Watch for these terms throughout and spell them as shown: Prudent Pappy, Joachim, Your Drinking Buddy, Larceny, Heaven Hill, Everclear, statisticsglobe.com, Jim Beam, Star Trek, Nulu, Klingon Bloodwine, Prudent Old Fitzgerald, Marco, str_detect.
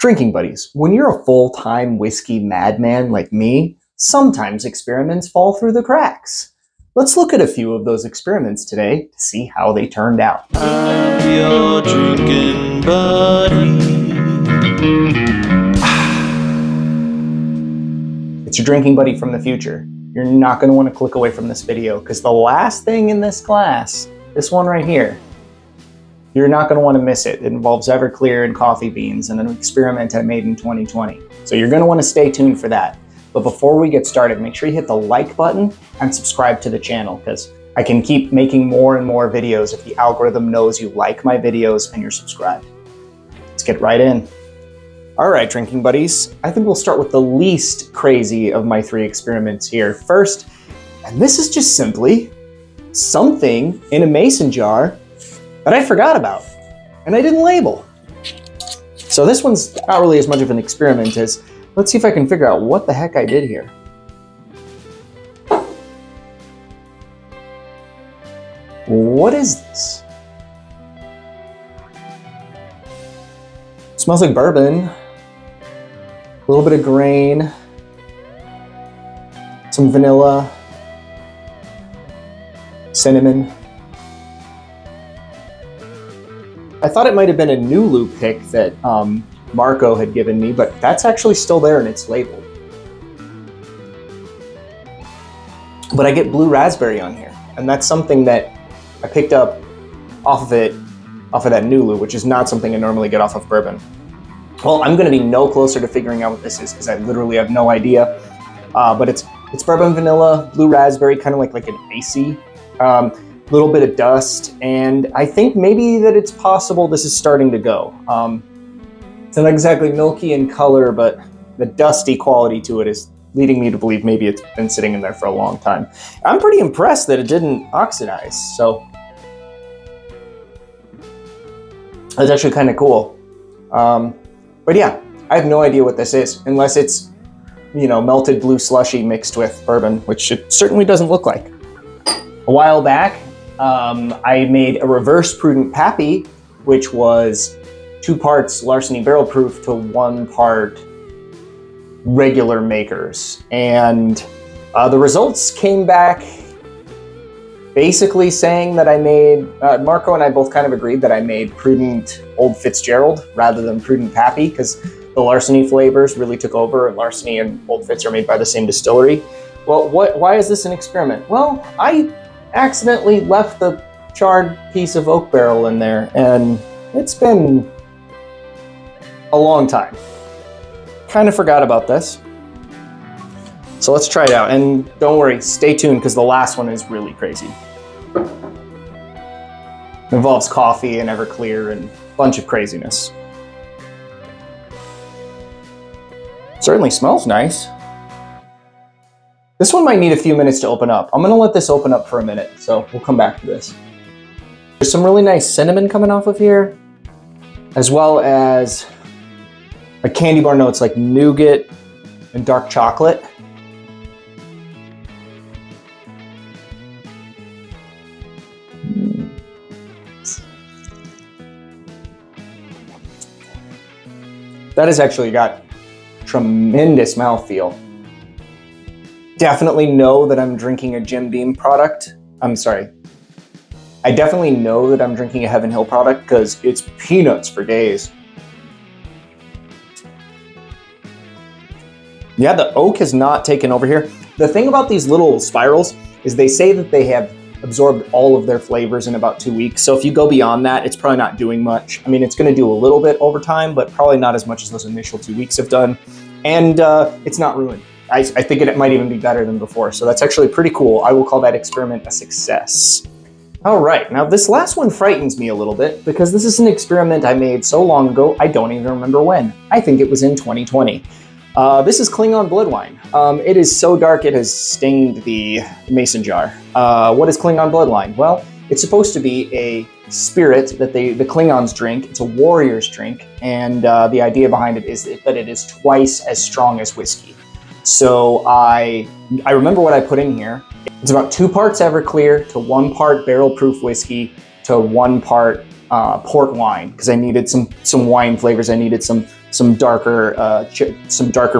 Drinking buddies. When you're a full-time whiskey madman like me, sometimes experiments fall through the cracks. Let's look at a few of those experiments today to see how they turned out. I'm your drinking buddy. It's your drinking buddy from the future. You're not going to want to click away from this video because the last thing in this class, this one right here, you're not going to want to miss it. It involves Everclear and coffee beans and an experiment I made in 2020. So you're going to want to stay tuned for that. But before we get started, make sure you hit the like button and subscribe to the channel because I can keep making more and more videos if the algorithm knows you like my videos and you're subscribed. Let's get right in. All right, drinking buddies. I think we'll start with the least crazy of my three experiments here first. And this is just simply something in a mason jar that I forgot about and I didn't label. So this one's not really as much of an experiment as, let's see if I can figure out what the heck I did here. What is this? It smells like bourbon, a little bit of grain, some vanilla, cinnamon. I thought it might have been a Nulu pick that Marco had given me, but that's actually still there and it's labeled. But I get blue raspberry on here, and that's something that I picked up off of that Nulu, which is not something I normally get off of bourbon. Well, I'm going to be no closer to figuring out what this is because I literally have no idea. But it's bourbon vanilla, blue raspberry, kind of like an icy. Little bit of dust, and I think maybe that it's possible this is starting to go. It's not exactly milky in color, but the dusty quality to it is leading me to believe maybe it's been sitting in there for a long time. I'm pretty impressed that it didn't oxidize, so that's actually kind of cool. But yeah, I have no idea what this is, unless it's, you know, melted blue slushy mixed with bourbon, which it certainly doesn't look like. A while back, I made a reverse Prudent Pappy, which was 2 parts Larceny barrel proof to 1 part regular makers. And the results came back basically saying that I made, Marco and I both kind of agreed that I made Prudent Old Fitzgerald rather than Prudent Pappy because the Larceny flavors really took over, and Larceny and Old Fitz are made by the same distillery. Well, why is this an experiment? Well, I accidentally left the charred piece of oak barrel in there, and it's been a long time. Kind of forgot about this. So let's try it out, and don't worry, stay tuned because the last one is really crazy. It involves coffee and Everclear and a bunch of craziness. Certainly smells nice. This one might need a few minutes to open up. I'm gonna let this open up for a minute, so we'll come back to this. There's some really nice cinnamon coming off of here, as well as like candy bar notes like nougat and dark chocolate. That has actually got tremendous mouthfeel. Definitely know that I'm drinking a Jim Beam product. I'm sorry. I definitely know that I'm drinking a Heaven Hill product because it's peanuts for days. Yeah, the oak has not taken over here. The thing about these little spirals is they say that they have absorbed all of their flavors in about 2 weeks. So if you go beyond that, it's probably not doing much. I mean, it's going to do a little bit over time, but probably not as much as those initial 2 weeks have done. And it's not ruined. I think it might even be better than before. So that's actually pretty cool. I will call that experiment a success. All right, now this last one frightens me a little bit because this is an experiment I made so long ago, I don't even remember when. I think it was in 2020. This is Klingon Bloodwine. It is so dark it has stained the mason jar. What is Klingon Bloodwine? Well, it's supposed to be a spirit that the Klingons drink. It's a warrior's drink. And the idea behind it is that it is twice as strong as whiskey. So I remember what I put in here. It's about 2 parts Everclear to 1 part barrel-proof whiskey to 1 part port wine because I needed some wine flavors. I needed some some darker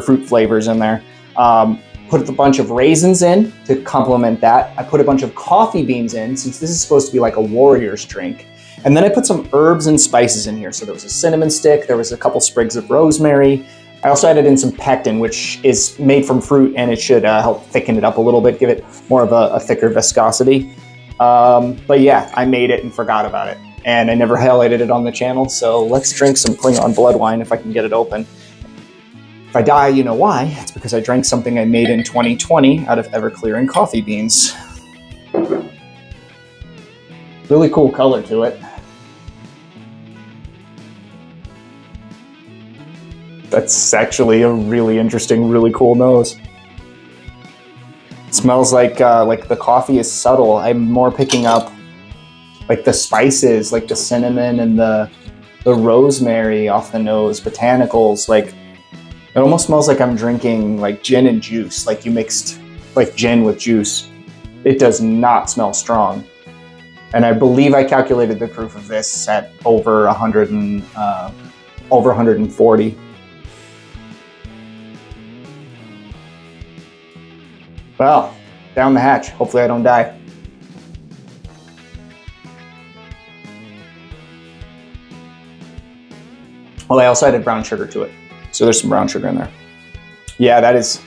fruit flavors in there. Put a bunch of raisins in to complement that. I put a bunch of coffee beans in, since this is supposed to be like a warrior's drink. And then I put some herbs and spices in here. So there was a cinnamon stick, there was a couple sprigs of rosemary. I also added in some pectin, which is made from fruit, and it should help thicken it up a little bit, give it more of a thicker viscosity. But yeah, I made it and forgot about it. And I never highlighted it on the channel, so let's drink some Klingon Bloodwine if I can get it open. If I die, you know why. It's because I drank something I made in 2020 out of Everclear and coffee beans. Really cool color to it. That's actually a really interesting, really cool nose. It smells like the coffee is subtle. I'm more picking up like the spices, like the cinnamon and the rosemary off the nose, botanicals. Like it almost smells like I'm drinking like gin and juice, like you mixed like gin with juice. It does not smell strong. And I believe I calculated the proof of this at over 100 and over 140. Well, down the hatch. Hopefully I don't die. Well, I also added brown sugar to it. So there's some brown sugar in there. Yeah, that is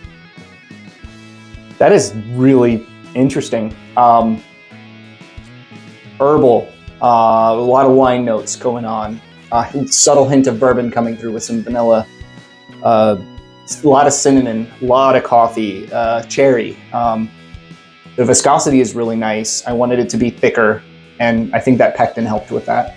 really interesting. Herbal, a lot of wine notes going on. Subtle hint of bourbon coming through with some vanilla, a lot of cinnamon, a lot of coffee, cherry. The viscosity is really nice. I wanted it to be thicker, and I think that pectin helped with that.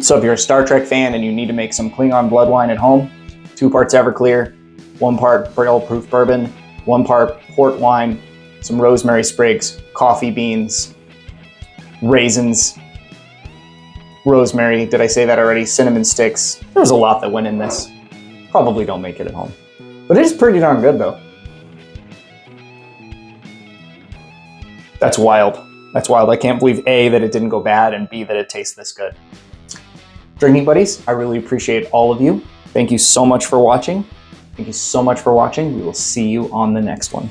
So if you're a Star Trek fan and you need to make some Klingon Bloodwine at home, 2 parts Everclear, 1 part barrel-proof bourbon, 1 part port wine, some rosemary sprigs, coffee beans, raisins, rosemary, did I say that already? Cinnamon sticks. There was a lot that went in this. Probably don't make it at home. But it is pretty darn good though. That's wild. That's wild. I can't believe A, that it didn't go bad, and B, that it tastes this good. Drinking buddies, I really appreciate all of you. Thank you so much for watching. Thank you so much for watching. We will see you on the next one.